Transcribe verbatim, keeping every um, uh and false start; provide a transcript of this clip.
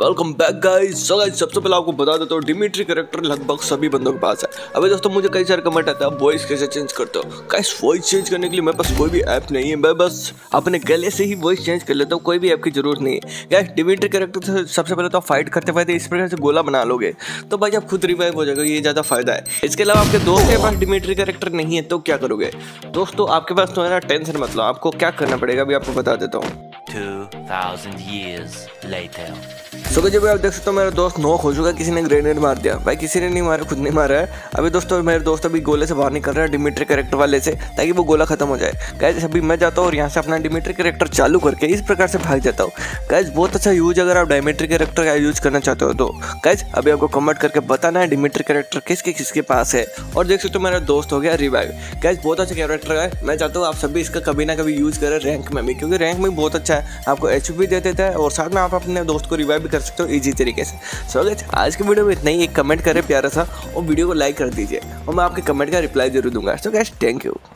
Welcome back guys. So guys सबसे पहले आपको बता देता हूँ डिमिट्री कैरेक्टर लगभग सभी बंदों के पास है। अबे दोस्तों मुझे कई सारे कमेंट आते हैं आप वॉइस कैसे चेंज करते हो। गाइस वॉइस चेंज करने के लिए मेरे पास कोई भी ऐप नहीं है, मैं बस अपने गले से ही वॉइस चेंज कर लेता हूँ, कोई भी ऐप की जरूरत नहीं है। गाइस डिमिट्री कैरेक्टर से सबसे पहले तो आप फाइट करते फायदे इस प्रकार से गोला बना लोगे तो भाई आप खुद रिवाइव हो जाएगा, ये ज़्यादा फायदा है। इसके अलावा आपके दोस्त के पास डिमिट्री कैरेक्टर नहीं है तो क्या करोगे दोस्तों, आपके पास तो है ना टेंशन, मतलब आपको क्या करना पड़ेगा अभी आपको बता देता हूँ। two thousand years later सो so, जब आप देख सकते हो मेरा दोस्त नॉक हो चुका, किसी ने ग्रेनेड मार दिया। भाई किसी ने नहीं मारा, खुद ने मारा है। अभी दोस्तों मेरे दोस्त अभी गोले से बाहर निकल रहा है डिमिट्री कैरेक्टर वाले से, ताकि वो गोला खत्म हो जाए। गाइस अभी मैं जाता हूँ और यहाँ से अपना डिमिट्री कैरेक्टर चालू करके इस प्रकार से भाग जाता हूँ। गाइस बहुत अच्छा यूज अगर आप डिमिट्री कैरेक्टर का यूज करना चाहते हो तो। गाइस अभी आपको कमेंट करके बताना है डिमिट्री कैरेक्टर किसके किसके पास है। और देख सकते हो मेरा दोस्त हो गया रिवाइव। गाइस बहुत अच्छा कैरेक्टर है, मैं चाहता हूँ आप सभी इसका कभी ना कभी यूज करें रैंक में भी, क्योंकि रैंक में बहुत अच्छा है, आपको एच पी दे देता है और साथ में आप अपने दोस्त को रिवाइव कर सकते हो इजी तरीके से। सो गाइस आज के वीडियो में इतना ही, एक कमेंट करें प्यारा सा और वीडियो को लाइक कर दीजिए और मैं आपके कमेंट का रिप्लाई जरूर दूंगा। So guys thank you.